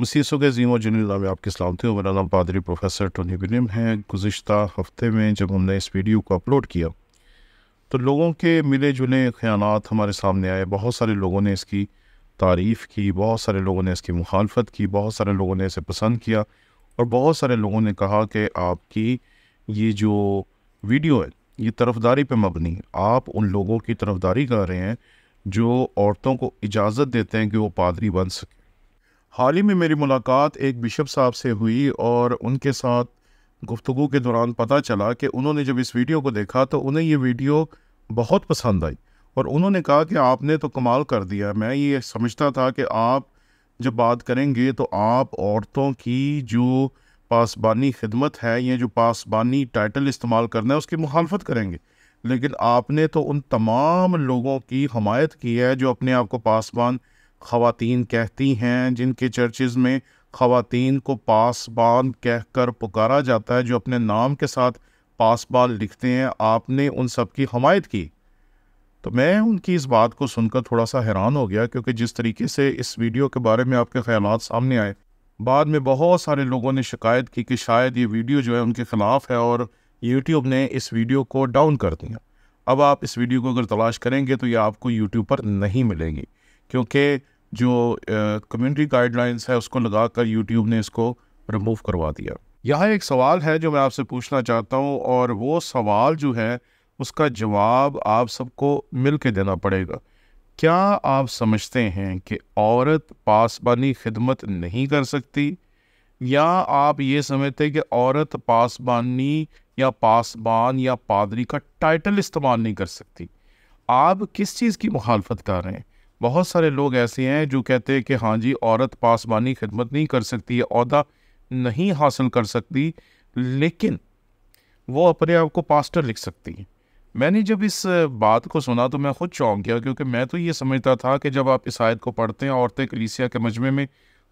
मसीसों के ज़ीमो जिन्हें आपके सलाम थे। मेरा नाम पादरी प्रोफेसर टोनी विलियम है। गुज़िश्ता हफ़्ते में जब हमने इस वीडियो को अपलोड किया तो लोगों के मिले जुले ख़यानात हमारे सामने आए। बहुत सारे लोगों ने इसकी तारीफ़ की, बहुत सारे लोगों ने इसकी मुखालफत की, बहुत सारे लोगों ने इसे पसंद किया और बहुत सारे लोगों ने कहा कि आपकी ये जो वीडियो है ये तरफदारी पर मबनी है। आप उन लोगों की तरफदारी कर रहे हैं जो औरतों को इजाज़त देते हैं कि वो पादरी बन सकें। हाल ही में मेरी मुलाकात एक बिशप साहब से हुई और उनके साथ गुफ्तगू के दौरान पता चला कि उन्होंने जब इस वीडियो को देखा तो उन्हें ये वीडियो बहुत पसंद आई और उन्होंने कहा कि आपने तो कमाल कर दिया। मैं ये समझता था कि आप जब बात करेंगे तो आप औरतों की जो पासबानी खिदमत है या जो पासबानी टाइटल इस्तेमाल करना है उसकी मुखालफत करेंगे, लेकिन आपने तो उन तमाम लोगों की हमायत की है जो अपने आप को पासबान ख़वातीन कहती हैं, जिनके चर्चेज़ में ख़वातीन को पासबान कहकर पुकारा जाता है, जो अपने नाम के साथ पासबान लिखते हैं। आपने उन सब की हमायत की। तो मैं उनकी इस बात को सुनकर थोड़ा सा हैरान हो गया क्योंकि जिस तरीके से इस वीडियो के बारे में आपके ख्यालात सामने आए, बाद में बहुत सारे लोगों ने शिकायत की कि शायद ये वीडियो जो है उनके ख़िलाफ़ है और YouTube ने इस वीडियो को डाउन कर दिया। अब आप इस वीडियो को अगर तलाश करेंगे तो ये आपको YouTube पर नहीं मिलेंगी क्योंकि जो कम्युनिटी गाइडलाइंस है उसको लगाकर YouTube ने इसको रिमूव करवा दिया। यहाँ एक सवाल है जो मैं आपसे पूछना चाहता हूँ और वो सवाल जो है उसका जवाब आप सबको मिल के देना पड़ेगा। क्या आप समझते हैं कि औरत पासबानी खिदमत नहीं कर सकती, या आप ये समझते हैं कि औरत पासबानी या पासबान या पादरी का टाइटल इस्तेमाल नहीं कर सकती? आप किस चीज़ की मुखालफत कर रहे हैं? बहुत सारे लोग ऐसे हैं जो कहते हैं कि हाँ जी, औरत पासबानी खिदमत नहीं कर सकती, औहदा नहीं हासिल कर सकती, लेकिन वो अपने आप को पास्टर लिख सकती है। मैंने जब इस बात को सुना तो मैं खुद चौंक गया क्योंकि मैं तो ये समझता था कि जब आप इस आयत को पढ़ते हैं औरतें कलीसिया के मजमे में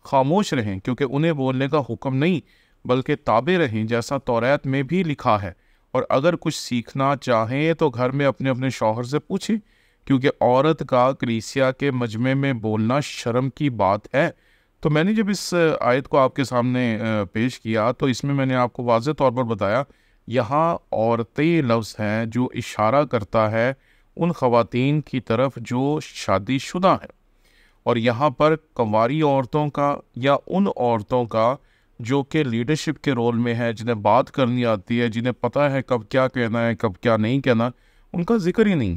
खामोश रहें क्योंकि उन्हें बोलने का हुक्म नहीं बल्कि ताबे रहें, जैसा तौरात में भी लिखा है, और अगर कुछ सीखना चाहें तो घर में अपने अपने शौहर से पूछें क्योंकि औरत का कलीसिया के मजमे में बोलना शर्म की बात है। तो मैंने जब इस आयत को आपके सामने पेश किया तो इसमें मैंने आपको वाज़ेह तौर पर बताया यहाँ औरतें लफ्ज़ हैं जो इशारा करता है उन ख़वातीन की तरफ जो शादीशुदा हैं, और यहाँ पर कंवारी औरतों का या उन औरतों का जो कि लीडरशिप के रोल में है, जिन्हें बात करनी आती है, जिन्हें पता है कब क्या कहना है कब क्या नहीं कहना, उनका ज़िक्र ही नहीं।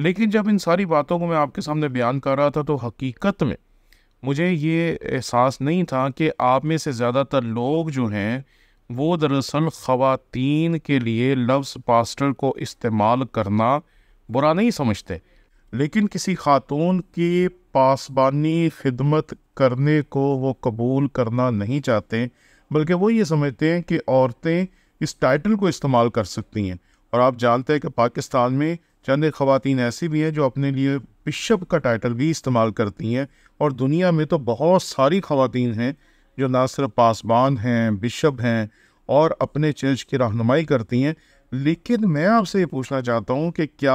लेकिन जब इन सारी बातों को मैं आपके सामने बयान कर रहा था तो हकीकत में मुझे ये एहसास नहीं था कि आप में से ज़्यादातर लोग जो हैं वो दरअसल ख़वातीन के लिए लफ्ज़ पास्टर को इस्तेमाल करना बुरा नहीं समझते, लेकिन किसी खातून की पासबानी खिदमत करने को वो कबूल करना नहीं चाहते, बल्कि वो ये समझते हैं कि औरतें इस टाइटल को इस्तेमाल कर सकती हैं। और आप जानते हैं कि पाकिस्तान में चंद ख़वातीन ऐसी भी हैं जो अपने लिए बिशप का टाइटल भी इस्तेमाल करती हैं, और दुनिया में तो बहुत सारी ख़वातीन हैं जो ना सिर्फ पासबान हैं, बिशप हैं और अपने चर्च की रहनुमाई करती हैं। लेकिन मैं आपसे ये पूछना चाहता हूँ कि क्या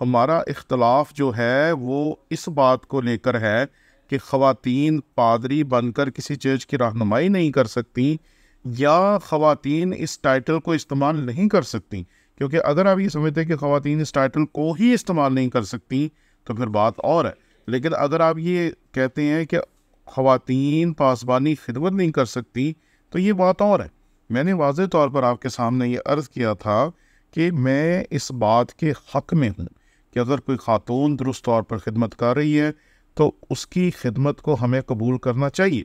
हमारा इख्तलाफ जो है वो इस बात को लेकर है कि ख़वातीन पादरी बनकर किसी चर्च की रहनुमाई नहीं कर सकती या ख़वातीन इस टाइटल को इस्तेमाल नहीं कर सकती? क्योंकि अगर आप ये समझते हैं कि ख़वातीन इस टाइटल को ही इस्तेमाल नहीं कर सकती तो फिर बात और है, लेकिन अगर आप ये कहते हैं कि ख़वातीन पासबानी खिदमत नहीं कर सकती तो ये बात और है। मैंने वाज़ेह तौर पर आपके सामने ये अर्ज़ किया था कि मैं इस बात के हक़ में हूँ कि अगर कोई खातून दुरुस्त तौर पर खिदमत कर रही है तो उसकी खिदमत को हमें कबूल करना चाहिए।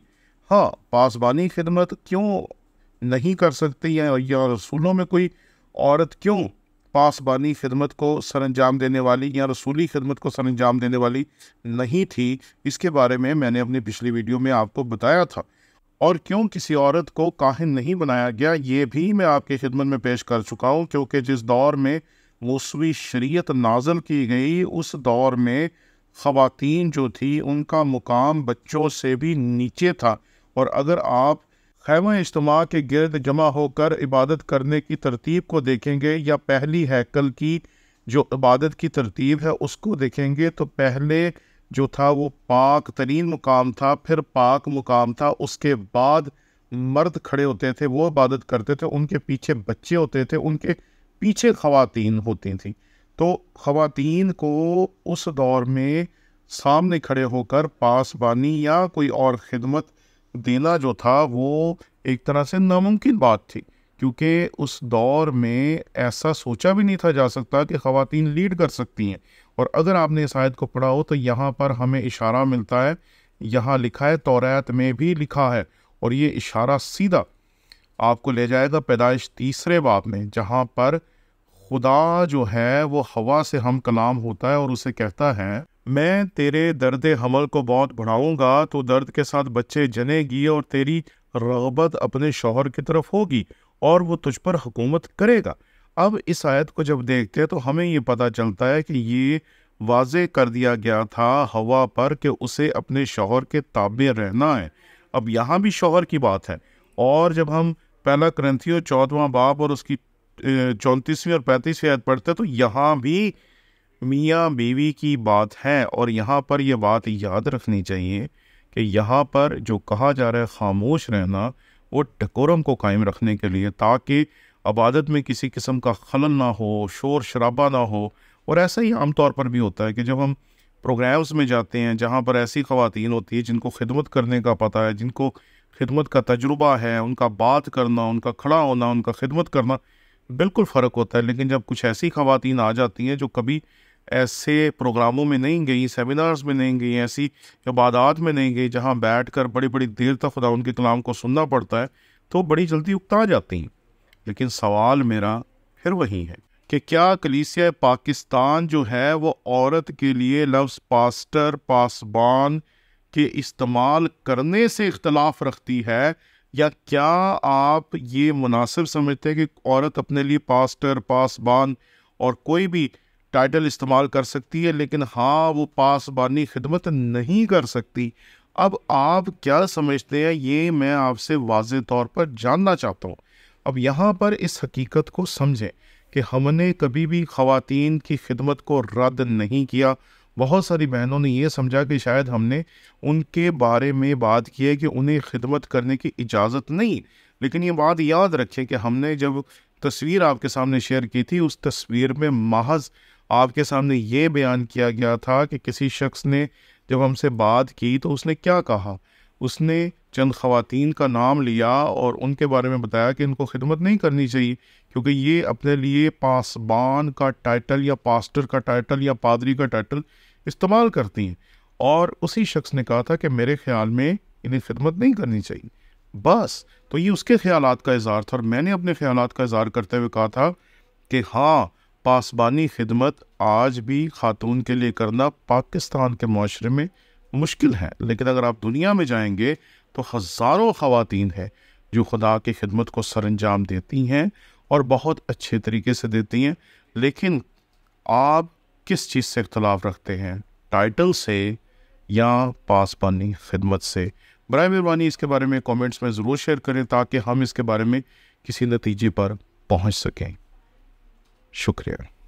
हाँ, पासबानी खिदमत क्यों नहीं कर सकती है या रसूलों में कोई औरत क्यों पासबानी खिदमत को सरंजाम देने वाली या रसूली खिदमत को सरंजाम देने वाली नहीं थी, इसके बारे में मैंने अपनी पिछली वीडियो में आपको बताया था। और क्यों किसी औरत को काहिन नहीं बनाया गया ये भी मैं आपकी खिदमत में पेश कर चुका हूँ क्योंकि जिस दौर में मूसवी शरीयत नाज़िल की गई उस दौर में ख़वातीन जो थी उनका मुकाम बच्चों से भी नीचे था, और अगर आप खैमा इज्तिमा के गिर्द जमा होकर इबादत करने की तरतीब को देखेंगे या पहली हैकल की जो इबादत की तरतीब है उसको देखेंगे तो पहले जो था वो पाक तरीन मुकाम था, फिर पाक मुकाम था, उसके बाद मर्द खड़े होते थे, वो इबादत करते थे, उनके पीछे बच्चे होते थे, उनके पीछे ख़वातीन होती थी। तो ख़वातीन को उस दौर में सामने खड़े होकर पासबानी या कोई और ख़िदमत देना जो था वो एक तरह से नामुमकिन बात थी, क्योंकि उस दौर में ऐसा सोचा भी नहीं था जा सकता कि ख़वातीन लीड कर सकती हैं। और अगर आपने इस आयत को पढ़ा हो तो यहाँ पर हमें इशारा मिलता है, यहाँ लिखा है, तौरात में भी लिखा है, और ये इशारा सीधा आपको ले जाएगा पैदाइश 3 बाब में, जहाँ पर खुदा जो है वो हवा से हम कलाम होता है और उसे कहता है, मैं तेरे दर्द हमल को बहुत बढ़ाऊँगा, तो दर्द के साथ बच्चे जनेगी और तेरी रगबत अपने शौहर की तरफ होगी और वो तुझ पर हुकूमत करेगा। अब इस आयत को जब देखते हैं तो हमें ये पता चलता है कि ये वाजे कर दिया गया था हवा पर कि उसे अपने शौहर के ताबे रहना है। अब यहाँ भी शौहर की बात है, और जब हम पहला कुरिन्थियों 14वां बाब और उसकी 34वीं और 35वीं आयत पढ़ते हैं तो यहाँ भी मियाँ बीवी की बात है। और यहाँ पर यह बात याद रखनी चाहिए कि यहाँ पर जो कहा जा रहा है खामोश रहना, वो डकोरम को कायम रखने के लिए, ताकि इबादत में किसी किस्म का खलन ना हो, शोर शराबा ना हो। और ऐसा ही आम तौर पर भी होता है कि जब हम प्रोग्राम्स में जाते हैं जहाँ पर ऐसी ख़वातीन होती है जिनको खिदमत करने का पता है, जिनको खिदमत का तजुर्बा है, उनका बात करना, उनका खड़ा होना, उनका खिदमत करना बिल्कुल फ़र्क होता है। लेकिन जब कुछ ऐसी ख़वातीन आ जाती हैं जो कभी ऐसे प्रोग्रामों में नहीं गई, सेमिनार्स में नहीं गई, ऐसी इबादात में नहीं गई जहाँ बैठकर बड़ी बड़ी देर तक खुदा उनके कलाम को सुनना पड़ता है, तो बड़ी जल्दी उकता जाती हैं। लेकिन सवाल मेरा फिर वही है कि क्या कलीसिया पाकिस्तान जो है वो औरत के लिए लफ्ज़ पास्टर, पासबान के इस्तेमाल करने से इख्तलाफ रखती है, या क्या आप ये मुनासिब समझते हैं कि औरत अपने लिए पास्टर, पासबान और कोई भी टाइटल इस्तेमाल कर सकती है, लेकिन हाँ वो पासबानी खिदमत नहीं कर सकती? अब आप क्या समझते हैं, ये मैं आपसे वाज़े तौर पर जानना चाहता हूँ। अब यहाँ पर इस हकीकत को समझें कि हमने कभी भी ख़वातीन की खिदमत को रद्द नहीं किया। बहुत सारी बहनों ने यह समझा कि शायद हमने उनके बारे में बात की है कि उन्हें खिदमत करने की इजाज़त नहीं, लेकिन ये बात याद रखें कि हमने जब तस्वीर आपके सामने शेयर की थी, उस तस्वीर में महज आपके सामने ये बयान किया गया था कि किसी शख्स ने जब हमसे बात की तो उसने क्या कहा, उसने चंद ख़वातीन का नाम लिया और उनके बारे में बताया कि इनको खिदमत नहीं करनी चाहिए क्योंकि ये अपने लिए पासबान का टाइटल या पास्टर का टाइटल या पादरी का टाइटल इस्तेमाल करती हैं। और उसी शख्स ने कहा था कि मेरे ख़्याल में इन्हें खिदमत नहीं करनी चाहिए। बस, तो ये उसके ख्यालात का इज़हार था और मैंने अपने ख्यालात का इज़हार करते हुए कहा था कि हाँ, पासबानी खिदमत आज भी खातून के लिए करना पाकिस्तान के माशरे में मुश्किल है, लेकिन अगर आप दुनिया में जाएंगे तो हज़ारों ख़वातीन हैं जो खुदा की खिदमत को सरअंजाम देती हैं और बहुत अच्छे तरीके से देती हैं। लेकिन आप किस चीज़ से इख्तलाफ रखते हैं, टाइटल से या पासबानी खिदमत से? बराए मेहरबानी इसके बारे में कमेंट्स में ज़रूर शेयर करें ताकि हम इसके बारे में किसी नतीजे पर पहुंच सकें। शुक्रिया।